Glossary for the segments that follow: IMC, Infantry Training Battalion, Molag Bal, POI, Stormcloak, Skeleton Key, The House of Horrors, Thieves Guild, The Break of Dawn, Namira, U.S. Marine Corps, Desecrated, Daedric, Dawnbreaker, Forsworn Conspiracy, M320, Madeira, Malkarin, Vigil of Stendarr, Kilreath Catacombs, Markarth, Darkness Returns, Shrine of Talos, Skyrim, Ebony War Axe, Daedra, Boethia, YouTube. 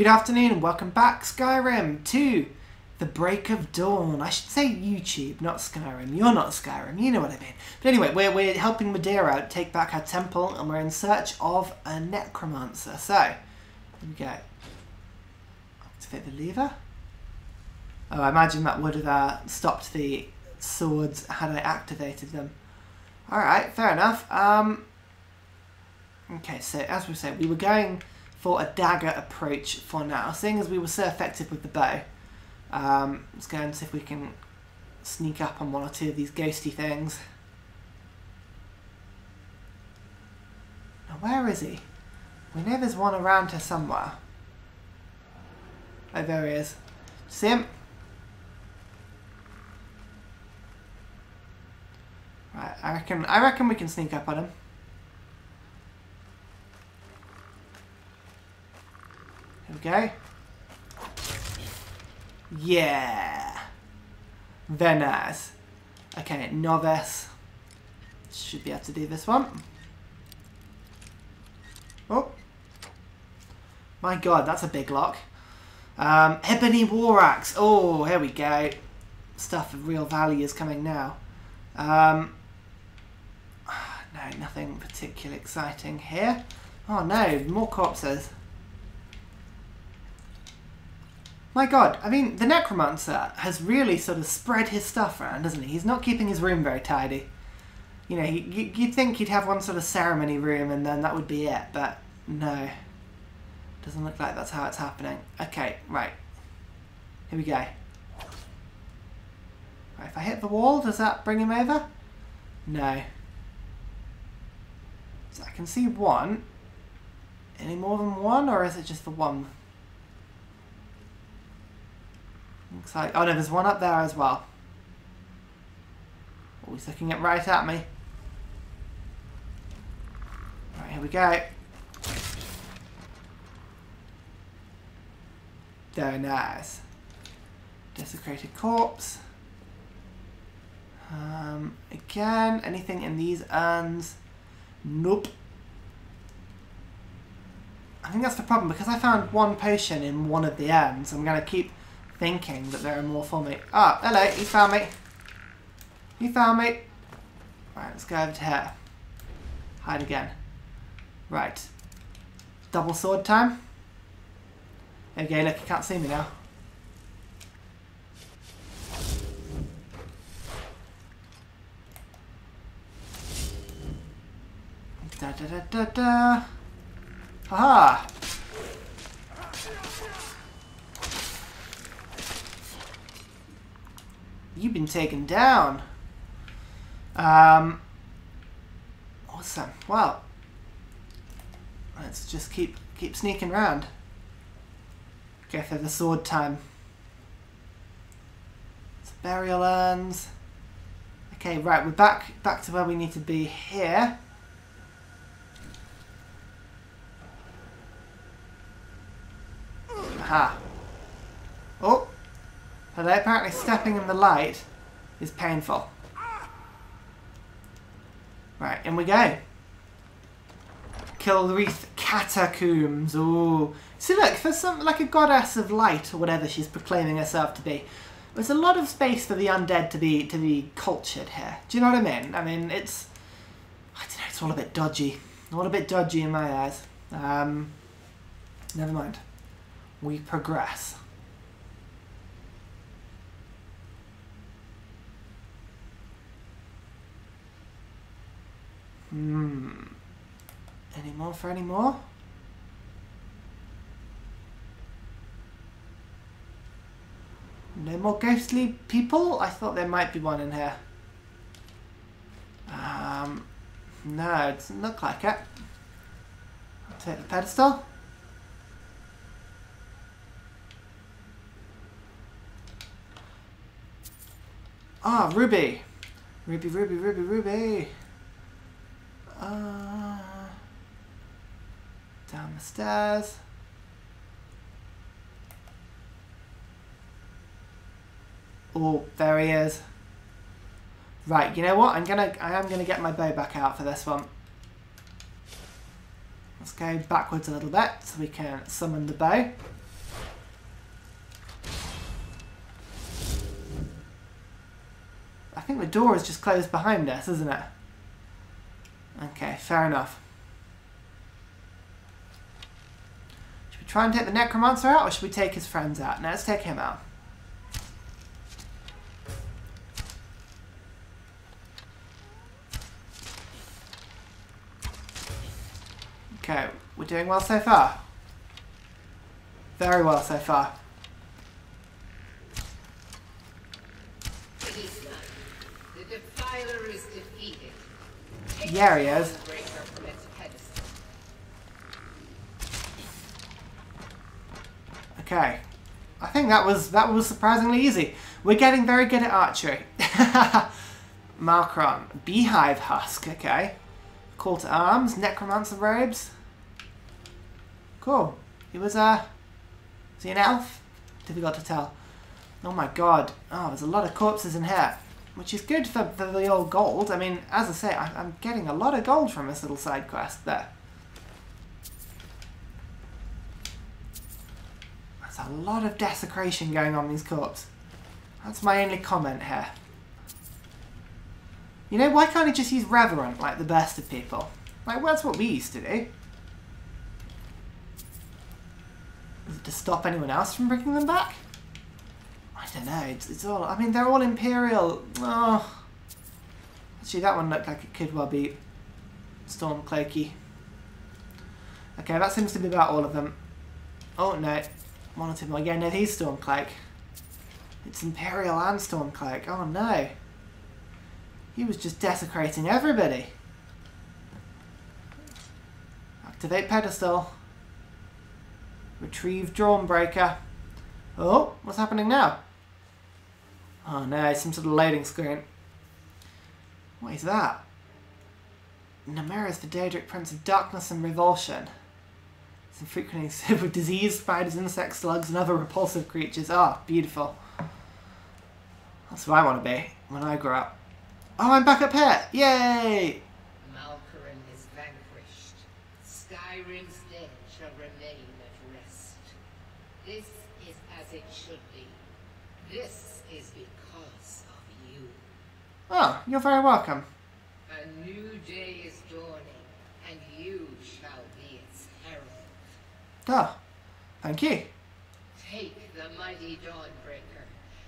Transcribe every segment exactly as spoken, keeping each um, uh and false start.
Good afternoon and welcome back, Skyrim, to The Break of Dawn. I should say YouTube, not Skyrim. You're not Skyrim, you know what I mean. But anyway, we're, we're helping Madeira take back her temple and we're in search of a necromancer. So, here we go. Activate the lever. Oh, I imagine that would have uh, stopped the swords had I activated them. Alright, fair enough. Um, okay, so as we said, we were going for a dagger approach for now, seeing as we were so effective with the bow. Um, let's go and see if we can sneak up on one or two of these ghosty things. Now where is he? We know there's one around here somewhere. Oh, there he is. See him? Right, I reckon, I reckon we can sneak up on him. Okay. Yeah. Very nice. Okay, novice. Should be able to do this one. Oh. My god, that's a big lock. Um, Ebony War Axe. Oh, here we go. Stuff of real value is coming now. Um, no, nothing particularly exciting here. Oh no, more corpses. My god, I mean, the necromancer has really sort of spread his stuff around, hasn't he? He's not keeping his room very tidy. You know, he, you'd think he'd have one sort of ceremony room and then that would be it, but no. Doesn't look like that's how it's happening. Okay, right. Here we go. Right, if I hit the wall, does that bring him over? No. So I can see one. Any more than one, or is it just the one? Looks like, oh no, there's one up there as well. Oh, he's looking at right at me. Right, here we go. Very nice. Desecrated corpse. Um, again, anything in these urns? Nope. I think that's the problem, because I found one potion in one of the urns. I'm going to keep thinking that there are more for me. Ah, oh, hello, he found me. He found me. Right, let's go over to her. Hide again. Right. Double sword time. Okay, look, he can't see me now. Da da da da da. Aha! You've been taken down. Um, awesome. Well, let's just keep keep sneaking around. Go for the sword time. It's burial urns. Okay, right. We're back back to where we need to be here. Aha. Oh. Although apparently stepping in the light is painful. Right, in we go. Kilreath Catacombs. Ooh. See, look, for some, like a goddess of light or whatever she's proclaiming herself to be, there's a lot of space for the undead to be to be cultured here. Do you know what I mean? I mean, it's, I don't know, it's all a bit dodgy. All a bit dodgy in my eyes. Um, never mind. We progress. Hmm. Any more for any more? No more ghostly people? I thought there might be one in here. Um, no, it doesn't look like it. I'll take the pedestal. Ah, Ruby! Ruby, Ruby, Ruby, Ruby! Uh, down the stairs. Oh, there he is. Right, you know what? I'm gonna, I am gonna get my bow back out for this one. Let's go backwards a little bit so we can summon the bow. I think the door is just closed behind us, isn't it? Okay, fair enough. Should we try and take the necromancer out, or should we take his friends out? No, let's take him out. Okay, we're doing well so far. Very well so far. Yeah, he is. Okay. I think that was that was surprisingly easy. We're getting very good at archery. Markarth. Beehive husk, okay. Call to arms, necromancer robes. Cool. He was uh is he an elf? Difficult to tell. Oh my god. Oh, there's a lot of corpses in here. Which is good for, for the old gold. I mean, as I say, I, I'm getting a lot of gold from this little side quest there. There's a lot of desecration going on in these corpses. That's my only comment here. You know, why can't I just use Reverent like the best of people? Like, well, that's what we used to do. Is it to stop anyone else from bringing them back? I don't know, it's, it's all... I mean, they're all Imperial. Oh. Actually, that one looked like it could well be Stormcloaky. Okay, that seems to be about all of them. Oh, no. One or two more. Yeah, no, he's Stormcloak. It's Imperial and Stormcloak. Oh, no. He was just desecrating everybody. Activate pedestal. Retrieve Dawnbreaker. Oh, what's happening now? Oh no, some sort of loading screen. What is that? Namira is the Daedric Prince of Darkness and Revulsion. It's infrequently sick with disease, spiders, insects, slugs, and other repulsive creatures. Ah, beautiful. That's who I want to be when I grow up. Oh, I'm back up here! Yay! Malkarin is vanquished. Skyrim's dead shall remain at rest. This is as it should be. This is because of you. Oh, you're very welcome. A new day is dawning, and you shall be its herald. Ah, oh, thank you. Take the mighty Dawnbreaker,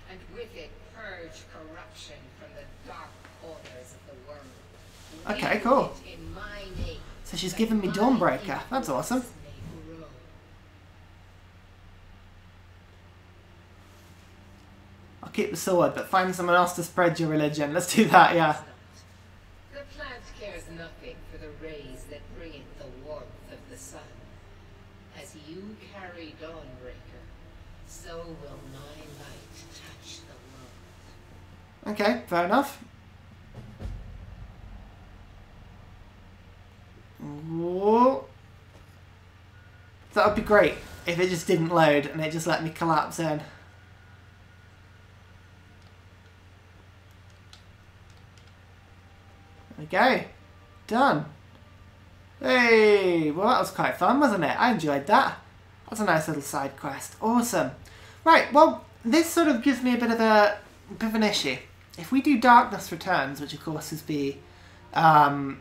and with it purge corruption from the dark corners of the world. Okay, cool. In my name, so she's given me Dawnbreaker. That's awesome. Keep the sword, but find someone else to spread your religion. Let's do that, yeah. The plant cares nothing for the rays that bring it the warmth of the sun. As you carry Dawnbreaker, so will my light touch the world. Okay, fair enough. Whoa. That would be great if it just didn't load and it just let me collapse in. Okay, done. Hey, well that was quite fun, wasn't it? I enjoyed that. That's a nice little side quest. Awesome. Right, well, this sort of gives me a bit of a bit of an issue. If we do Darkness Returns, which of course is the um,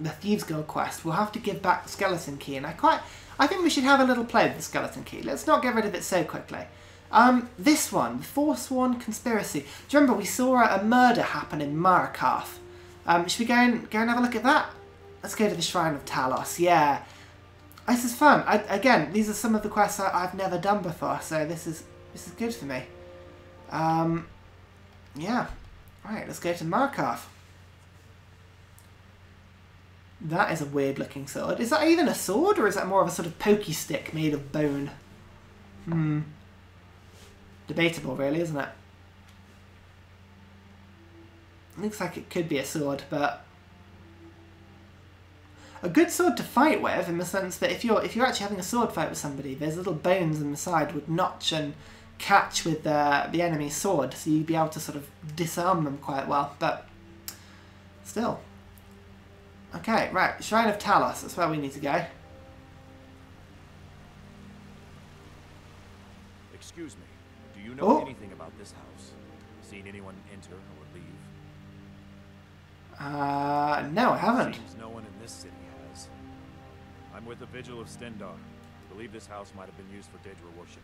the Thieves Guild quest, we'll have to give back the Skeleton Key, and I quite I think we should have a little play with the Skeleton Key. Let's not get rid of it so quickly. Um, this one, the Forsworn Conspiracy. Do you remember we saw a murder happen in Markarth? Um, should we go and, go and have a look at that? Let's go to the Shrine of Talos, yeah. This is fun. I, again, these are some of the quests I, I've never done before, so this is this is good for me. Um, yeah. Right, let's go to Markarth. That is a weird looking sword. Is that even a sword, or is that more of a sort of pokey stick made of bone? Hmm. Debatable, really, isn't it? Looks like it could be a sword, but a good sword to fight with, in the sense that if you're if you're actually having a sword fight with somebody, there's little bones in the side would notch and catch with the the enemy's sword, so you'd be able to sort of disarm them quite well. But still, okay, right, Shrine of Talos. That's where we need to go. Excuse me. Do you know oh. anything about this house? Seen anyone enter or leave? Uh, no, I haven't. Seems no one in this city has. I'm with the Vigil of Stendarr. I believe this house might have been used for Daedra worship.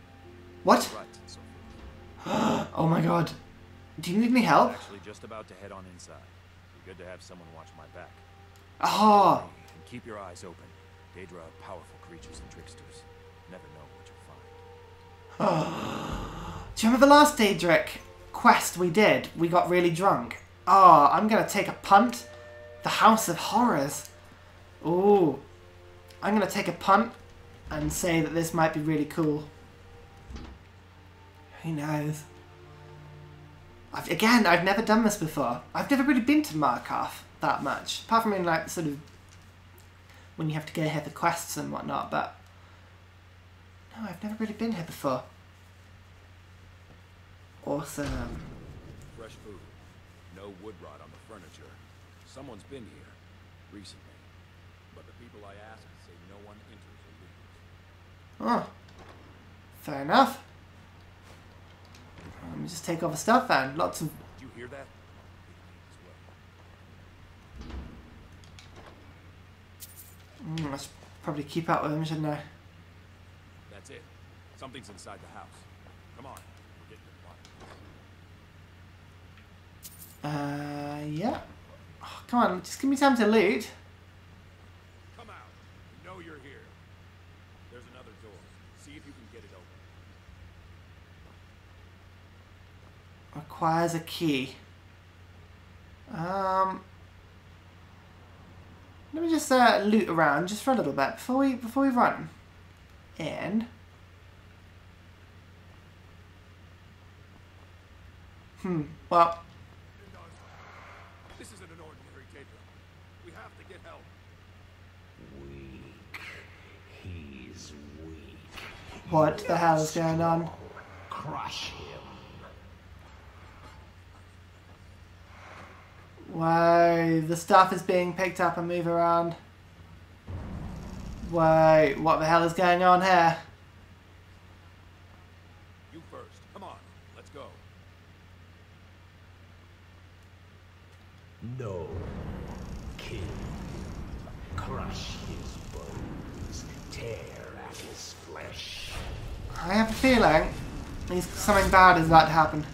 What? Right, oh my god. Do you need any help? I'm actually just about to head on inside. It'd be good to have someone watch my back. Ah! Oh. And keep your eyes open. Daedra are powerful creatures and tricksters. Never know what you'll find. Oh. Do you remember the last Daedric quest we did? We got really drunk. Ah, oh, I'm gonna take a punt. The House of Horrors. Ooh. I'm gonna take a punt and say that this might be really cool. Who knows? I've, again, I've never done this before. I've never really been to Markarth that much. Apart from in, like, sort of... when you have to go here for quests and whatnot, but... no, I've never really been here before. Awesome. Fresh food. No wood rot on the furniture. Someone's been here recently. But the people I asked say no one enters or leaves. Oh. Fair enough. Let me just take all the stuff then. Lots of. Did you hear that? Mm, I should probably keep up with him, shouldn't I? That's it. Something's inside the house. Come on. We're getting the quiet. Uh, yeah. Oh, come on, just give me time to loot. Come out. You know you're here. There's another door. See if you can get it open. Requires a key. Um, let me just uh, loot around just for a little bit before we before we run in. Hmm. Well, this isn't an ordinary table. We have to get help. Weak. He's weak. What the hell is going on? Crush him. Whoa, the stuff is being picked up and moved around. Whoa, what the hell is going on here? You first, come on, let's go. No, kill, crush his bones, tear at his flesh. I have a feeling something bad is about to happen.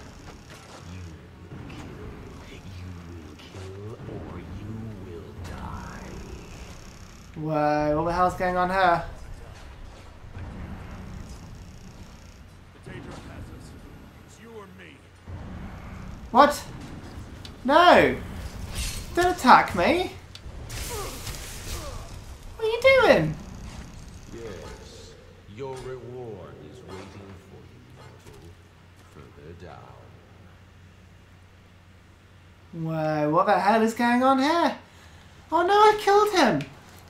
Whoa, what the hell's going on here? The danger has us. It's you or me. What? No! Don't attack me! What are you doing? Yes, your reward is waiting for you further down. Whoa, what the hell is going on here? Oh no, I killed him!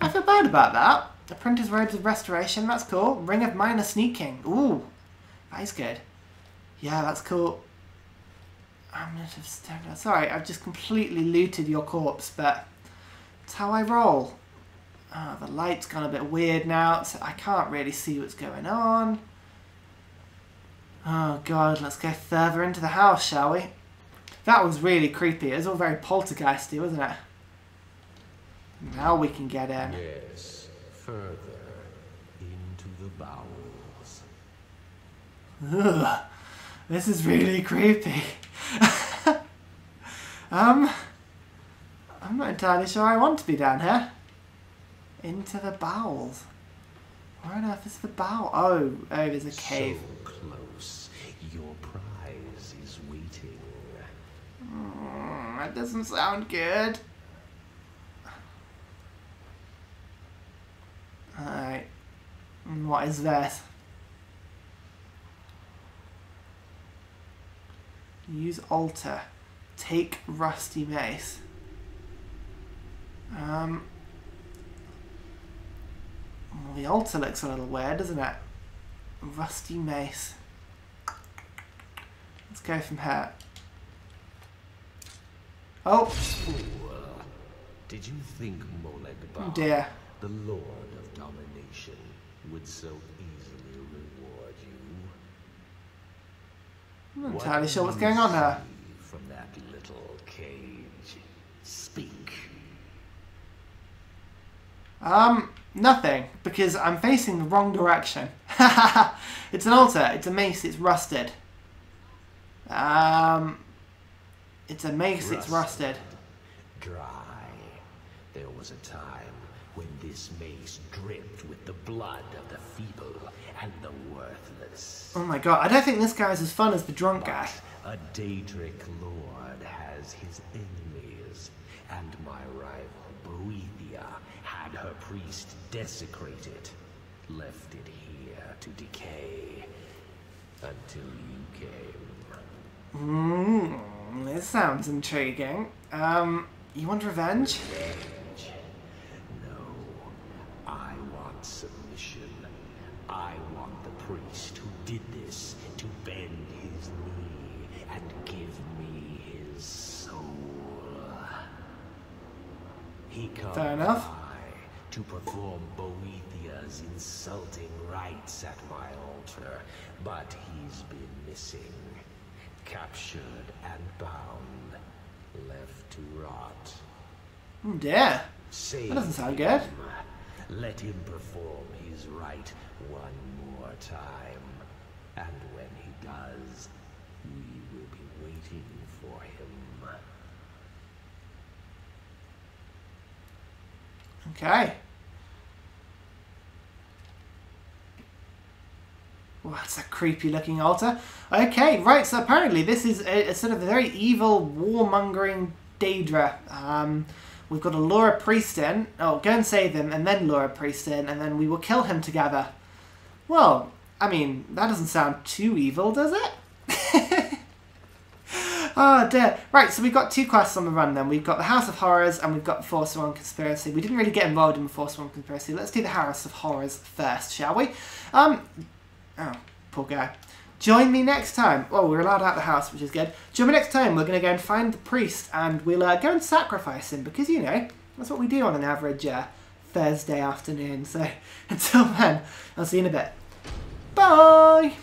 I feel bad about that. Apprentice Robes of Restoration, that's cool. Ring of Minor Sneaking, ooh. That is good. Yeah, that's cool. Amulet of Stendarr. Sorry, I've just completely looted your corpse, but that's how I roll. Oh, the light's gone a bit weird now, so I can't really see what's going on. Oh god, let's go further into the house, shall we? That was really creepy. It was all very poltergeisty, wasn't it? Now we can get in. Yes, further into the bowels. Ugh, this is really creepy. um, I'm not entirely sure I want to be down here. Into the bowels. Where on earth is the bowel? Oh, oh, there's a cave. So close, your prize is waiting. Mm, that doesn't sound good. Alright, what is this? Use altar. Take rusty mace. Um, well, the altar looks a little weird, doesn't it? Rusty mace. Let's go from here. Oh! Ooh, did you think Molag Bal, oh dear, the Lord of Domination, would so easily reward you? I'm not entirely sure what's going on there. From that little cage, speak. Um, nothing, because I'm facing the wrong direction. It's an altar, it's a mace, it's rusted. Um, it's a mace, rusted, it's rusted. Dry. There was a time when this mace dripped with the blood of the feeble and the worthless. Oh my god, I don't think this guy's as fun as the drunk but guy. A Daedric lord has his enemies, and my rival Boethia had her priest desecrate it, left it here to decay until you came. Mmm, this sounds intriguing. Um, you want revenge? Revenge? No, I want submission. I want the priest who did this to bend his knee and give me his soul. He comes by to perform Boethia's insulting rites at my altar, but he's been missing, captured and bound, left to rot. Mm, yeah, save that doesn't sound good. Him. Let him perform his rite one more time, and when he does, we will be waiting for him. Okay. Well, that's a creepy looking altar. Okay, right, so apparently this is a, a sort of a very evil, warmongering Daedra. Um... We've got to lure a priest in. Oh, go and save him, and then lure a priest in, and then we will kill him together. Well, I mean, that doesn't sound too evil, does it? Oh, dear. Right, so we've got two quests on the run, then. We've got the House of Horrors, and we've got Forsworn Conspiracy. We didn't really get involved in the Forsworn Conspiracy. Let's do the House of Horrors first, shall we? Um, oh, poor guy. Join me next time. Well, we're allowed out of the house, which is good. Join me next time. We're going to go and find the priest, and we'll uh, go and sacrifice him, because, you know, that's what we do on an average uh, Thursday afternoon. So until then, I'll see you in a bit. Bye!